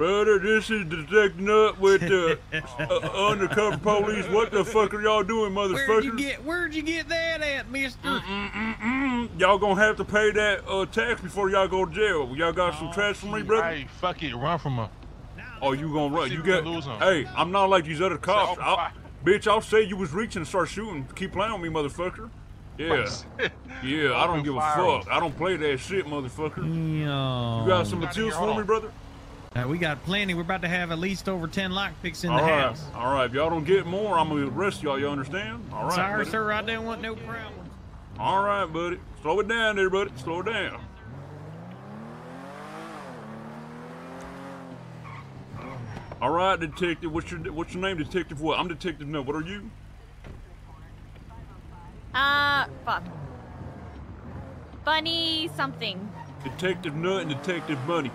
Brother, this is Detective Nut with the undercover police. What the fuck are y'all doing, motherfuckers? Where'd you get that at, mister? Y'all gonna have to pay that tax before y'all go to jail. Y'all got some trash for me, brother? Hey, fuck it, run from him. Oh, you gonna run? You got? Hey, I'm not like these other cops. Bitch, I'll say you was reaching and start shooting. Keep playing with me, motherfucker. Yeah, yeah. I don't give a fuck. I don't play that shit, motherfucker. No. You got some materials for me, brother? We got plenty. We're about to have at least over 10 lockpicks in the house. All right. If y'all don't get more, I'm going to arrest y'all. You understand? All right. Sorry, sir. I didn't want no problem. All right, buddy. Slow it down there, buddy. Slow it down. All right, detective. What's your name, detective? What? I'm detective. No. What are you? Fuck. Bunny something. Detective Nut and Detective Bunny.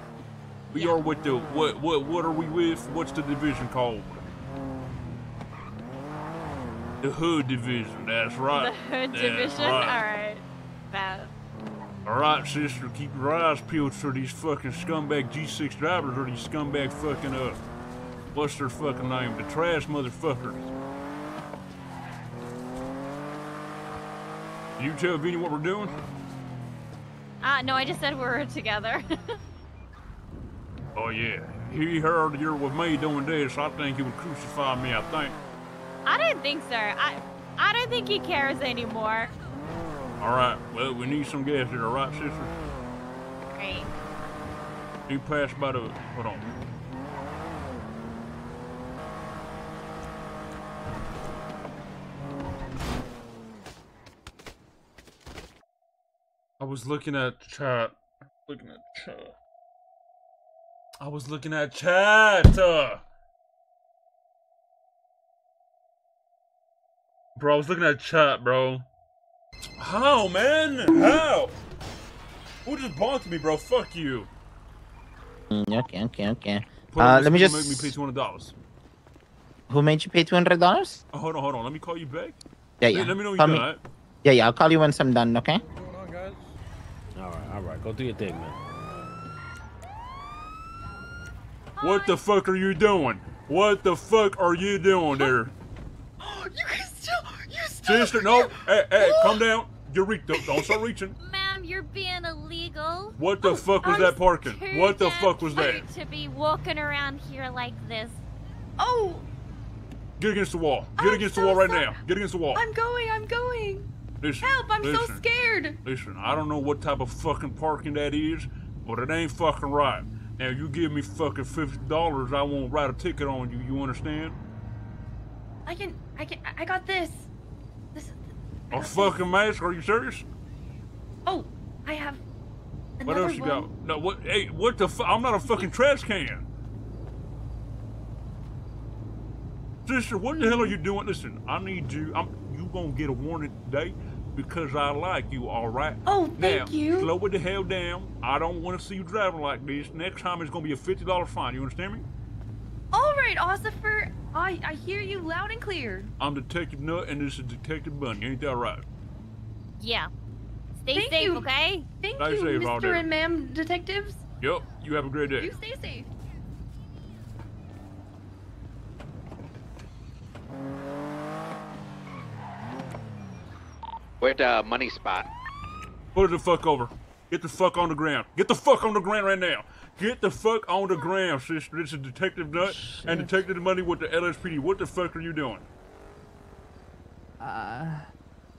We are with the what are we with? What's the division called? The Hood Division, that's right. The Hood Division? Alright. Alright, sister, keep your eyes peeled for these fucking scumbag G6 drivers or these scumbag fucking what's their fucking name? The trash motherfuckers. You tell Vinny what we're doing? No, I just said we're together. Oh yeah, he heard you're with me doing this. I think he would crucify me. I think. I don't think so. I don't think he cares anymore. All right. Well, we need some gas here, right, sister? Great. You passed by the. Hold on. I was looking at the chat. Bro, I was looking at chat, bro. How, man? How? Who just bonked me, bro? Fuck you. Okay. Let me just... Who made me pay $200? Who made you pay $200? Oh, hold on. Let me call you back. Yeah. Let me know when you're done, right? Yeah, I'll call you once I'm done, okay? What's going on, guys? All right. Go do your thing, man. What the fuck are you doing? What the fuck are you doing there? You can still. Sister, no. Hey, calm down. Don't start reaching. Ma'am, you're being illegal. What the fuck was that parking? What the fuck was that? To be walking around here like this. Oh. Get against the wall. Get against the wall right now. Get against the wall. I'm going. Listen, help, I'm so scared. Listen, I don't know what type of fucking parking that is, but it ain't fucking right. Now, you give me fucking $50, I won't write a ticket on you, you understand? I got this. A fucking mask, are you serious? Oh, I have another one. What else you got? No, what the fuck? I'm not a fucking trash can. Sister, what the hell are you doing? Listen, I need you, you gonna get a warning today. Because I like you, all right? Oh, thank you. Slow it the hell down. I don't want to see you driving like this. Next time, it's going to be a $50 fine. You understand me? All right, Ossifer. I hear you loud and clear. I'm Detective Nut, and this is Detective Bunny. Ain't that right? Yeah. Stay safe, okay? Thank you, Mr. and Ma'am Detectives. Yep. You have a great day. You stay safe. Where's the money spot? Put it the fuck over. Get the fuck on the ground. Get the fuck on the ground right now. Get the fuck on the ground, sister. This is Detective Nut and Detective Money with the LSPD. What the fuck are you doing?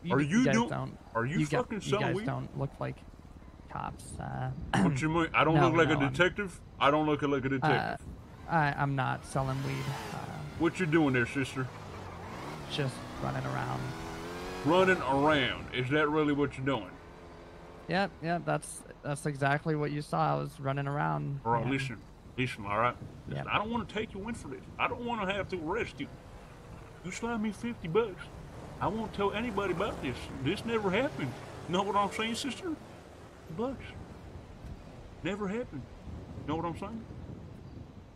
You guys don't look like cops. What you mean? I don't look like a detective? I don't look like a detective. I'm not selling weed. What you doing there, sister? Just running around. Running around, is that really what you're doing? Yep, that's exactly what you saw. I was running around. All right, listen, all right? Yep. I don't want to take you in for this. I don't want to have to arrest you. You slide me $50. I won't tell anybody about this. This never happened. Know what I'm saying, sister? $50. Never happened. Know what I'm saying?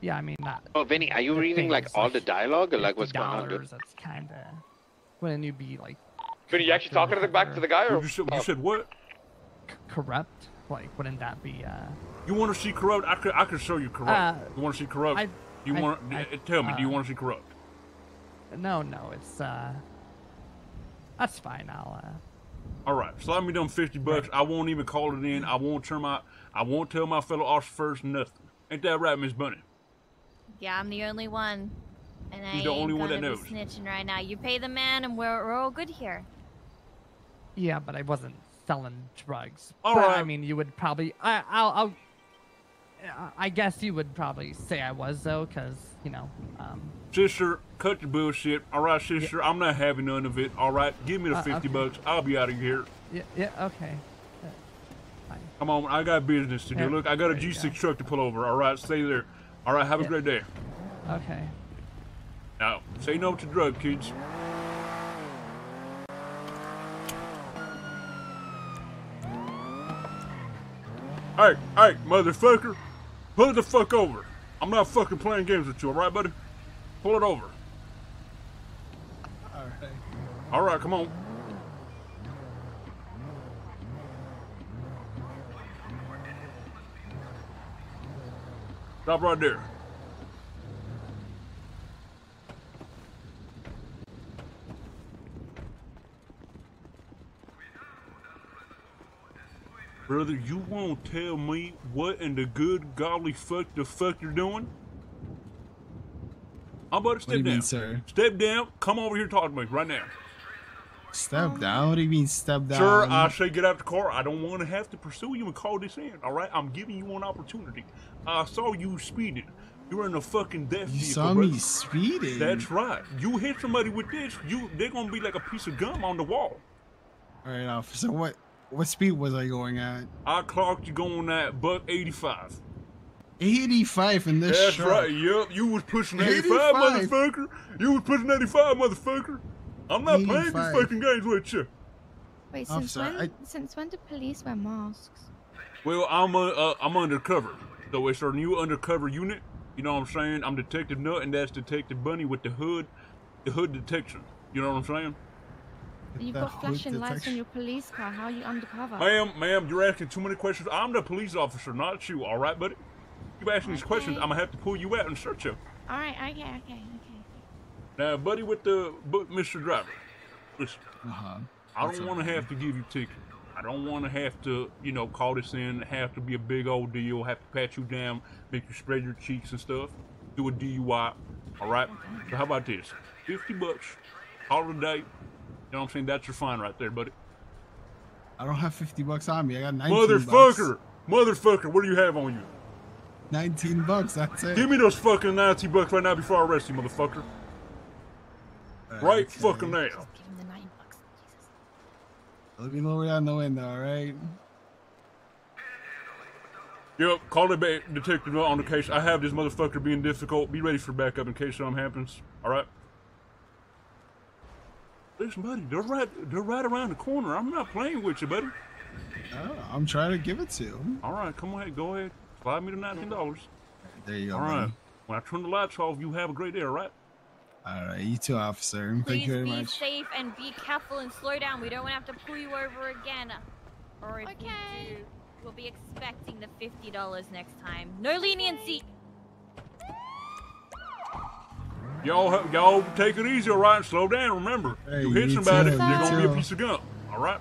Yeah, I mean, not. Oh, Vinny, are you reading like all the dialogue or like what's going on? That's kind of when you be like. Vinny, you actually talking to the guy, or you said what? Corrupt. Like, wouldn't that be? You want to see corrupt? I could show you corrupt. You want to see corrupt? Tell me. Do you want to see corrupt? No. It's that's fine. I'll. All right, slide me them $50. Right. I won't even call it in. I won't tell my fellow officers nothing. Ain't that right, Miss Bunny? Yeah, I'm the only one, and I ain't gonna be snitching right now. You pay the man, and we're all good here. Yeah, but I wasn't selling drugs. All right. I mean, you would probably. I guess you would probably say I was though, cause you know. Sister, cut the bullshit. All right, sister, yeah. I'm not having none of it. All right, give me the $50. I'll be out of here. Yeah, okay. Fine. Come on, I got business to do. Look, I got a G6 truck to pull over. All right, stay there. All right, have a great day. Okay. Now, say no to drug, kids. All right, motherfucker, pull the fuck over. I'm not fucking playing games with you, all right, buddy? Pull it over. All right, come on. Stop right there. Brother, you won't tell me what in the good golly fuck the fuck you're doing? I'm about to step down. What do you mean, sir? Step down. Come over here and talk to me right now. Step down? What do you mean step down? Sir, I say get out the car. I don't want to have to pursue you and call this in, all right? I'm giving you an opportunity. I saw you speeding. You're in a fucking death vehicle. You saw me speeding? That's right. You hit somebody with this, they're going to be like a piece of gum on the wall. All right, officer, What speed was I going at? I clocked you going at buck 85. 85 in this That's truck. Right, yep. You was pushing 85, motherfucker. You was pushing 85, motherfucker. I'm not playing these fucking games with you. Wait, since when do police wear masks? Well, I'm undercover. So it's our new undercover unit. You know what I'm saying? I'm Detective Nut, and that's Detective Bunny with the hood detection. You know what I'm saying? You've got flashing lights on your police car. How are you undercover? Ma'am, you're asking too many questions. I'm the police officer, not you, all right, buddy? You asking these questions, I'm gonna have to pull you out and search you. All right, okay. Now, buddy, with the Mr. Driver, listen. I don't want to have to give you tickets. I don't want to have to, you know, call this in, have to be a big old deal, have to pat you down, make you spread your cheeks and stuff, do a DUI, all right? So how about this? $50, call it a day. You know what I'm saying? That's your fine right there, buddy. I don't have $50 on me. I got 19 bucks. Motherfucker, what do you have on you? 19 bucks, that's it. Give me those fucking 90 bucks right now before I arrest you, motherfucker. Right fucking now. Just give him the 9 bucks. Jesus. Let me lower down the window, all right? Yep, call it back, Detective on the case. I have this motherfucker being difficult. Be ready for backup in case something happens, all right? Listen, buddy, they're right around the corner. I'm not playing with you, buddy. I'm trying to give it to you. All right, come ahead, go ahead. Slide me the $19. There you go. All right. Man. When I turn the lights off, you have a great day, all right? All right, you too, officer. Thank you very much. Please be safe and be careful and slow down. We don't want to have to pull you over again. Or if we do, we'll be expecting the $50 next time. No leniency. Y'all take it easy, all right, and slow down. Remember, you hit somebody, you're gonna be a piece of gum, all right?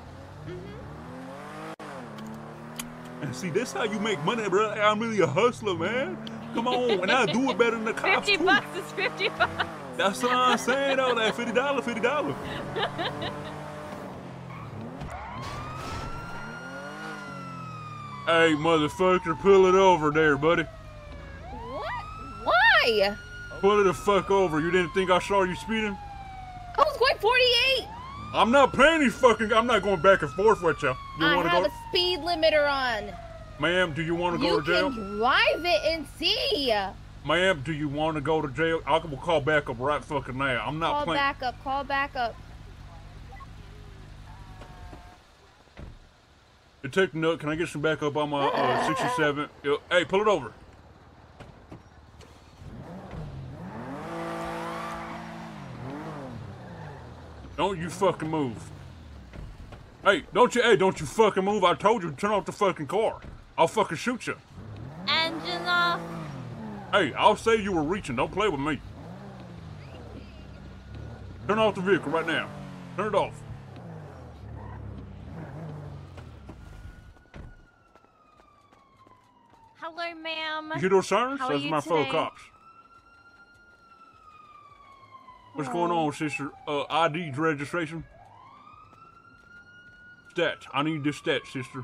And see, that's how you make money, bro. I'm really a hustler, man. Come on, and I do it better than the cops. $50 is $50. That's what I'm saying, though. That $50. Hey, motherfucker, pull it over there, buddy. What? Why? Pull it the fuck over. You didn't think I saw you speeding? I was going 48. I'm not paying these fucking... I'm not going back and forth with you. I have a speed limiter on. Ma'am, do you want to go to jail? You can drive it and see. Ma'am, do you want to go to jail? I will call backup right fucking now. I'm not playing. Call backup. Detective Nut, can I get some backup on my 67? Hey, pull it over. Don't you fucking move. Hey, don't you fucking move. I told you to turn off the fucking car. I'll fucking shoot you. Engine off. Hey, I'll say you were reaching. Don't play with me. Turn off the vehicle right now. Turn it off. Hello, ma'am. You hear those sirens? Those are my fellow cops. What's going on, sister? ID registration? Stats. I need this stat, sister.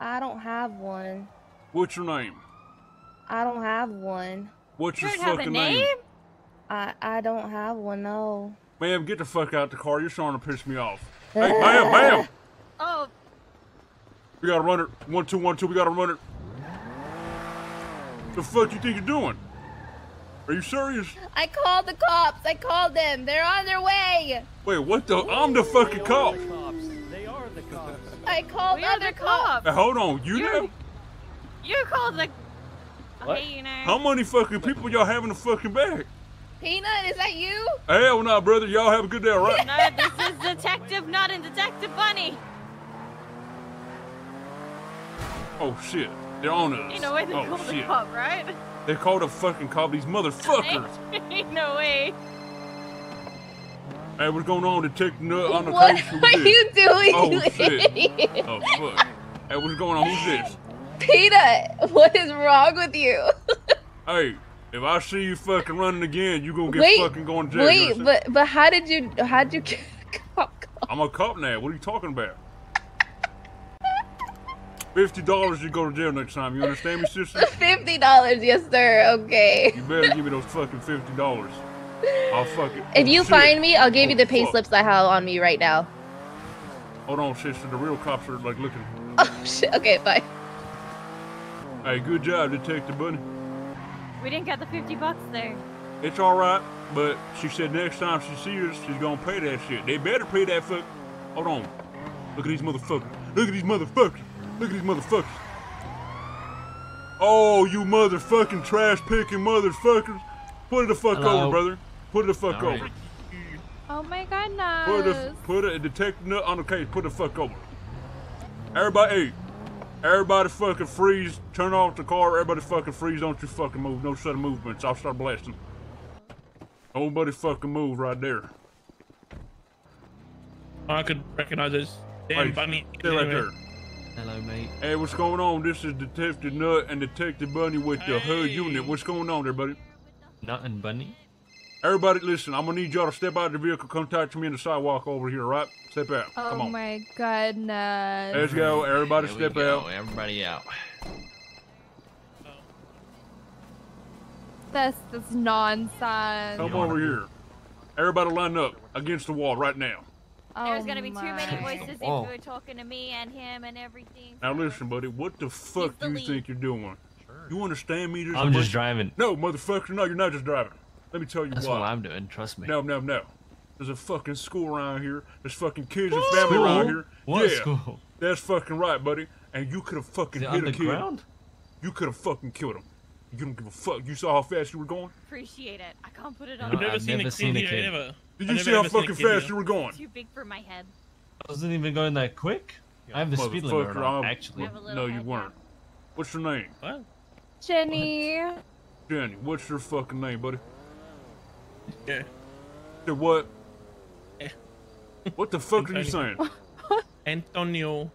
I don't have one. What's your name? I don't have one. What's your fucking name? I don't have one, no. Ma'am, get the fuck out the car. You're starting to piss me off. Hey, ma'am, ma'am! Oh. We gotta run it. 1, 2, 1, 2. We gotta run it. The fuck you think you're doing? Are you serious? I called the cops. I called them. They're on their way. Wait, what the? I'm the fucking cop. They are the cops. I called other cops. Hey, hold on. You called the... What? How many fucking people y'all have in the fucking bag? Peanut, is that you? Hell no, brother. Y'all have a good day, all right? No, this is Detective Nut and Detective Bunny. Oh, shit. They're on us. Ain't no way they called the cop, right? They called a fucking cop, these motherfuckers. Ain't no way. Hey, what's going on, Detective Nut? On the case? What are you doing? Oh, shit. Oh, fuck. Hey, what's going on? Who's this? Peanut, what is wrong with you? Hey, if I see you fucking running again, you gonna get fucking going to jail. Wait, but how'd you get a cop? I'm a cop now. What are you talking about? $50, you go to jail next time. You understand me, sister? $50, yes, sir. Okay. You better give me those fucking $50. I'll fucking. If you find me, I'll give you the pay slips I have on me right now. Hold on, sister. The real cops are like looking. Oh shit. Okay, bye. Hey, good job, Detective Bunny. We didn't get the $50 there. It's all right, but she said next time she sees us, she's gonna pay that shit. They better pay that fuck. Hold on. Look at these motherfuckers. Look at these motherfuckers. Look at these motherfuckers. Oh, you motherfucking trash-picking motherfuckers. Put it the fuck over, brother. Put it the fuck over. Oh my goodness. Put a Detective Nut on the case. Put it the fuck over. Everybody fucking freeze. Turn off the car. Everybody fucking freeze. Don't you fucking move. No sudden movements. I'll start blasting. Nobody fucking move right there. I could recognize this. Damn bunny. Stay right there. Hello, mate. Hey, what's going on? This is Detective Nut and Detective Bunny with the HUD unit. What's going on there, buddy? Nut and Bunny? Everybody, listen. I'm going to need y'all to step out of the vehicle. Come talk to me on the sidewalk over here, right? Step out. Oh, come on. Oh, my goodness. Let's go. Everybody step out. Everybody out. This is nonsense. Come over here. Everybody line up against the wall right now. There's gonna be too many voices if you were talking to me and him and everything. Now listen, buddy, what the fuck do you think you're doing? Sure. You understand me? I'm just driving. No, motherfucker, no, you're not just driving. Let me tell you why. That's what I'm doing, trust me. No. There's a fucking school around here. There's fucking kids and family around here. What school? That's fucking right, buddy. And you could have fucking hit a kid. You could have fucking killed him. You don't give a fuck. You saw how fast you were going? Appreciate it. I can't put it on. I've never seen a kid. Did you see how fucking fast you were going? Too big for my head. I wasn't even going that quick. I have the speed limit on, actually. No, you weren't. What's your name? What? Jenny. What? Jenny, what's your fucking name, buddy? Yeah. What? Yeah. What the fuck are you saying? Antonio.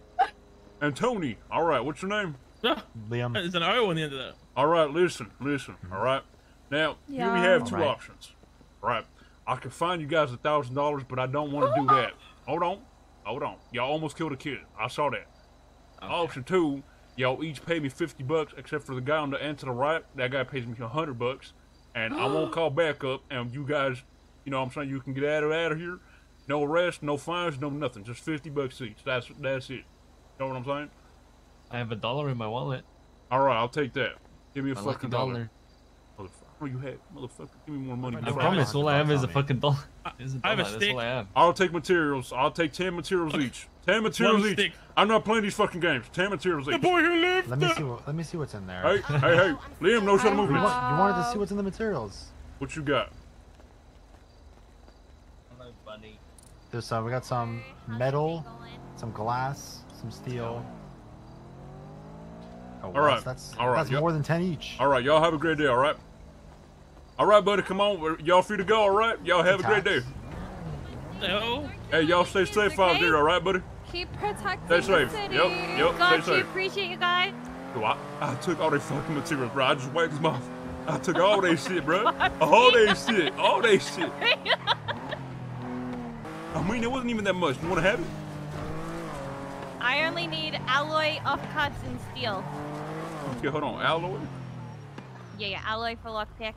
Antoni. All right, what's your name? Liam. There's an O on the end of that. All right, listen, all right? Now, here we have two options, all right? I could fine you guys $1,000, but I don't want to do that. Hold on. Y'all almost killed a kid. I saw that. Okay. Option two, y'all each pay me $50, except for the guy on the end to the right. That guy pays me $100, and I won't call back up, and you guys, you know what I'm saying, you can get out of here. No arrest, no fines, no nothing. Just $50 each. That's it. You know what I'm saying? I have $1 in my wallet. All right, I'll take that. Give me a fucking dollar. Motherfucker, you had motherfucker. Give me more money. I promise, all I have is a fucking dollar. I have a stick. I'll take materials. I'll take 10 materials each. 10 materials each. I'm not playing these fucking games. 10 materials each. The boy who lived. Let me see what's in there. Hey, Liam, no sudden movements. You wanted to see what's in the materials. What you got? Hello, Bunny. We got some metal, some glass, some steel. Oh, all right, that's more than 10 each. All right, y'all have a great day. All right. All right, buddy, come on. Y'all free to go. All right. Y'all have a great day. No. Hey, y'all stay safe out there. All right, buddy. Keep protecting the city. Stay safe. Yep. Yep. God, stay safe. Appreciate you guys. Yo, I took all their fucking materials, bro. I just wiped them off. I took all their shit, bro. All their shit. All their shit. I mean, it wasn't even that much. You want to have it? I only need alloy, offcuts, and steel. Okay, hold on. Alloy? Yeah, yeah. Alloy for lockpick.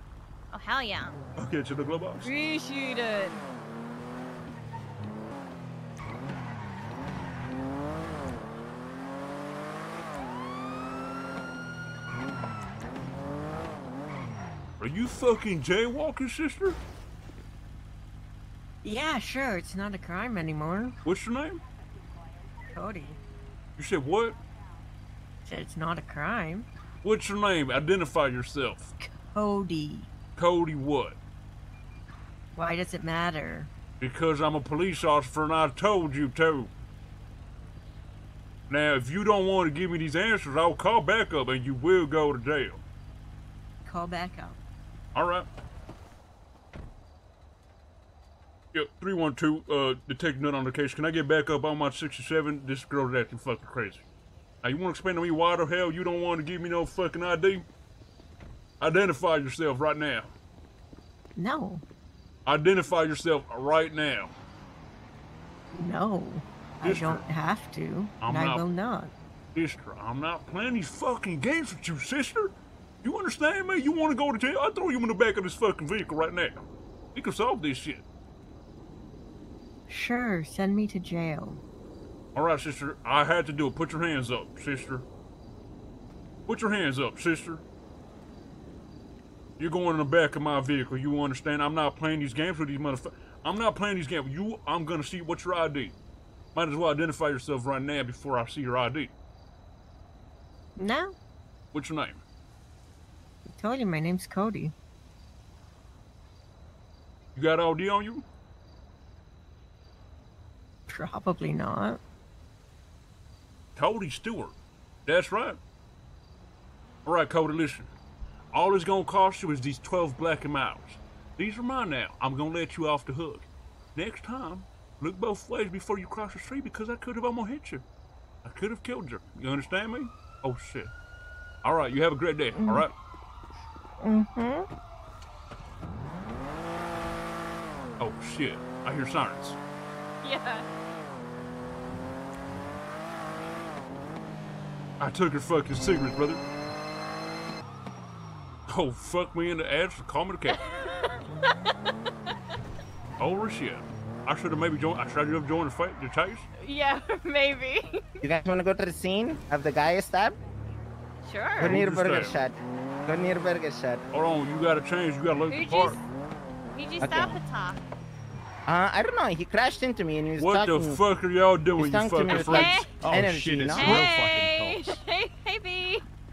Oh, hell yeah. Okay, to the glove box. Appreciate it. Are you fucking jaywalking, sister? Yeah, sure. It's not a crime anymore. What's your name? Cody. You said what? I said it's not a crime. What's your name? Identify yourself. Cody. Cody what? Why does it matter? Because I'm a police officer and I told you to. Now, if you don't want to give me these answers, I'll call back up and you will go to jail. Call back up. All right. Yep, 312, Detective Nut on the case. Can I get back up on my 67? This girl's acting fucking crazy. Now, you want to explain to me why the hell you don't want to give me no fucking ID? Identify yourself right now. No. Identify yourself right now. No. Sister, I don't have to. I will not. Sister, I'm not playing these fucking games with you, sister. You understand me? You want to go to jail? I'll throw you in the back of this fucking vehicle right now. We can solve this shit. Sure, send me to jail. Alright, sister. I had to do it. Put your hands up, sister. Put your hands up, sister. You're going in the back of my vehicle, you understand? I'm not playing these games with these motherfuckers. I'm not playing these games with you. I'm gonna see what's your ID. Might as well identify yourself right now before I see your ID. No. What's your name? I told you my name's Cody. You got ID on you? Probably not. Cody Stewart. That's right. Alright, Cody, listen. All it's gonna cost you is these 12 black and miles. These are mine now. I'm gonna let you off the hook. Next time, look both ways before you cross the street because I could have almost hit you. I could have killed you. You understand me? Oh shit. All right, you have a great day. Mm-hmm. All right. Mm-hmm. Oh shit! I hear sirens. Yeah. I took her fucking cigarettes, brother. Oh, fuck me in the ass for calming the cat. Holy shit. I should have maybe joined. I should have joined the fight, the chase. Yeah, maybe. You guys want to go to the scene of the guy stabbed? Sure. Go near burger shot. Go near burger shot. Hold on, you gotta change. You gotta look the part. Who'd you stop at top? I don't know. He crashed into me and he was talking. What the fuck are y'all doing, you fucking freaks? Oh shit, it's real fucking talks. Hey, B.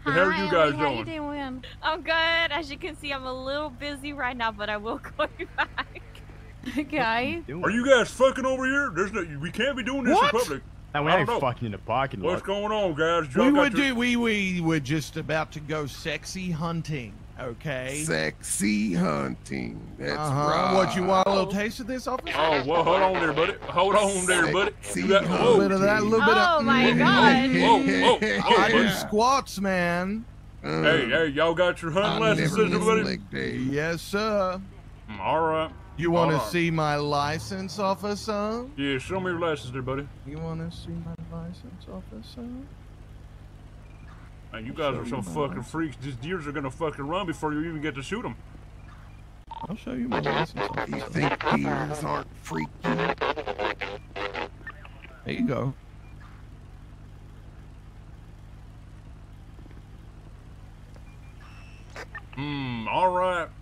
How are you guys doing? I'm good. As you can see, I'm a little busy right now, but I will call you back. Guys, are you guys fucking over here? There's no, we can't be doing this in public. No, we ain't fucking in the parking lot. What's going on, guys? We were just about to go sexy hunting. Okay. Sexy hunting. That's right. What, you want a little taste of this, officer? Oh, well, hold on there, buddy. Hold on there, buddy. You got a little bit of that, a little bit of... Oh, my God. Whoa. I do squats, man. Hey, y'all got your hunting license, everybody? Yes, sir. All right. You want to see my license, officer? Yeah, show me your license there, buddy. You want to see my license, officer? Man, you guys are some fucking freaks. These deers are gonna fucking run before you even get to shoot them. I'll show you my license. You think deers aren't freaky? There you go.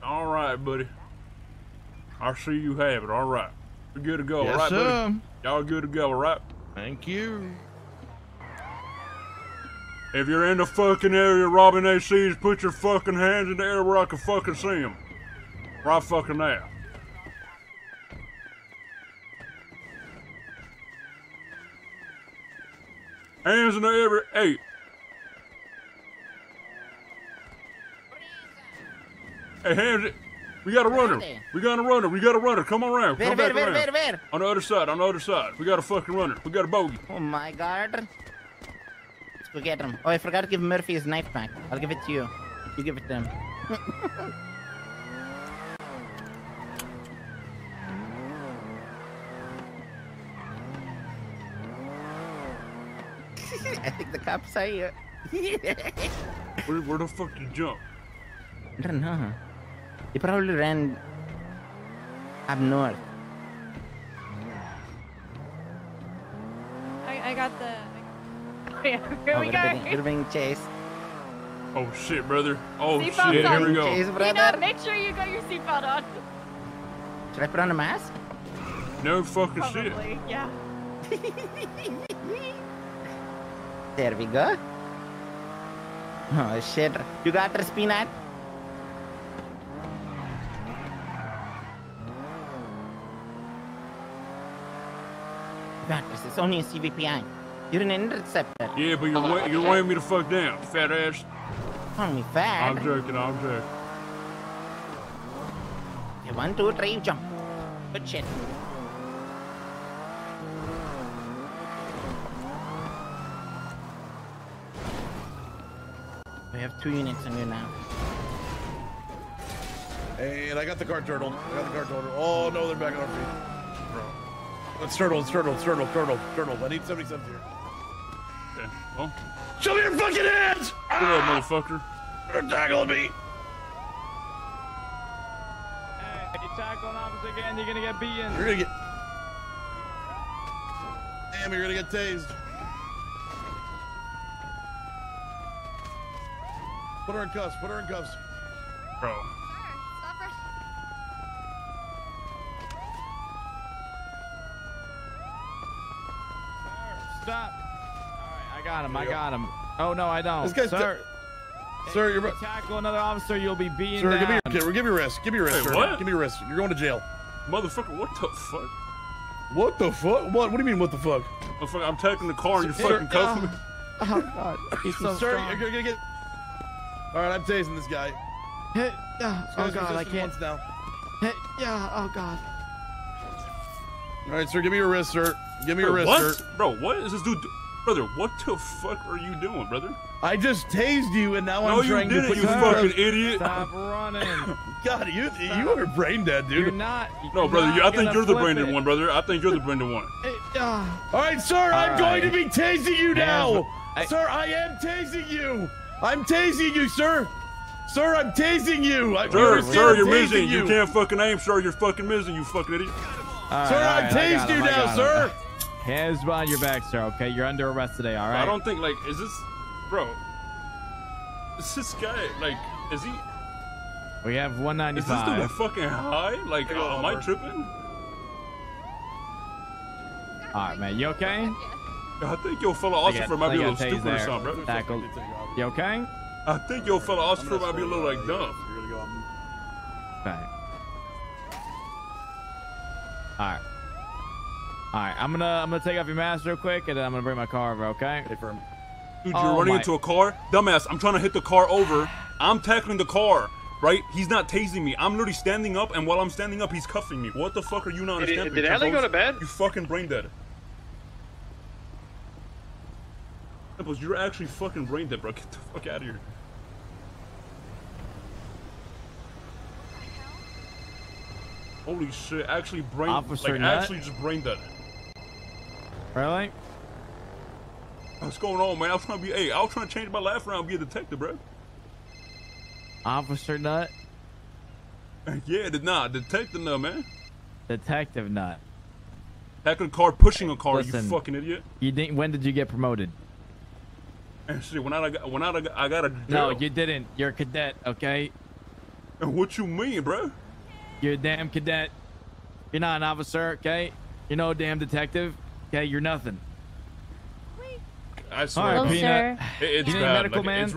All right, buddy. I see you have it. All right, we're good to go. Yes, all right, buddy. Y'all good to go. All right. Thank you. If you're in the fucking area robbing ACs, put your fucking hands in the air where I can fucking see them. Right fucking now. Hands in the air with 8. Hey, hands it. We got a runner. We got a runner. We got a runner. Come around. Come back around. On the other side. On the other side. We got a fucking runner. We got a bogey. Oh my god. Let's get him. Oh, I forgot to give Murphy his knife back. I'll give it to you. You give it to him. I think the cops are here. Where the fuck did you jump? I don't know. He probably ran up north. I got the... Oh, yeah. Here we go. You're being chased. Oh, shit, brother. Oh, seatbelt shit. Here we go. Chased, Peanut, make sure you got your seatbelt on. Should I put on a mask? No fucking probably. Shit. Probably, yeah. There we go. Oh, shit. You got this, Peanut? It's only a CVPI. You're an interceptor. Yeah, but you're weighing me the fuck down, fat ass. Call me fat. I'm joking. I'm joking. Okay, 1, 2, 3, jump. Good shit. We have 2 units on you now. Hey, and I got the guard turtle. I got the guard turtle. Oh no, they're back on our feet. It's turtle, turtle. I need 77 here. Okay, well. Show me your fucking hands! Good old motherfucker. They're tackling me. Hey, if you tackle an officer again, you're gonna get beaten. You're gonna get... Damn, you're gonna get tased. Put her in cuffs, put her in cuffs. Bro. Stop. Alright, I got him. I got him. Oh, no, I don't. This guy's sir, you're... If you tackle another officer, you'll be beaten down. Sir, give me your wrist. Give me your wrist, sir. What? Give me your wrist. You're going to jail. Motherfucker, what the fuck? What the fuck? What do you mean, what the fuck? Motherfucker, I'm taking the car and you fucking cuffing me. Oh, God. He's so strong. You're gonna get... Alright, I'm tasing this guy. Hit. Oh, God, I can't. Now. Hit. Yeah, oh, God. Alright, sir, give me your wrist, sir. Give me your wrist, sir. Bro, what is this dude? Brother, what the fuck are you doing, brother? I just tased you, and now I'm trying to put you in. No, you didn't, you fucking idiot. Stop running. God, you are brain dead, dude. You're not. No, brother, I think you're the brain dead one, brother. I think you're the brain dead one. All right, sir, I'm going to be tasing you now. Sir, I am tasing you. I'm tasing you, sir. Sir, I'm tasing you. Sir, you're missing. You can't fucking aim, sir. You're fucking missing, you fucking idiot. Sir, I tased you now, sir. Hands behind your back, sir, okay? You're under arrest today, all right? I don't think, like, is this... Bro. Is this guy, like, is he... We have 195. Is this dude fucking high? Like, am I tripping? All right, man. You okay? I think your fellow officer might be a little stupid or something, bro. Tackle. You okay? I think your fellow officer might be a little, like, dumb. Okay. All right. Alright, I'm gonna take off your mask real quick, and then I'm gonna bring my car over, okay? Dude, you're running into a car? Dumbass, I'm trying to hit the car over. I'm tackling the car, right? He's not tasing me. I'm literally standing up, and while I'm standing up, he's cuffing me. What the fuck are you not understanding? Did Ellie go to bed? You fucking brain dead. Pimples, you're actually fucking brain dead, bro. Get the fuck out of here. Holy shit, actually brain dead. Officer, like, actually just brain dead. Really? What's going on, man? I was trying to be, hey, I was trying to change my laugh around and be a detective, bro. Officer Nut? Yeah, Detective Nut, man. Detective Nut. Tackling a car, pushing a car, listen, you fucking idiot. You didn't, when did you get promoted? And shit, when I got a deal. No, you didn't. You're a cadet, okay? And what you mean, bro? You're a damn cadet. You're not an officer, okay? You're no damn detective. Okay, you're nothing. Wait. I swear, Peanut. It's bad. Medical, like, man. It's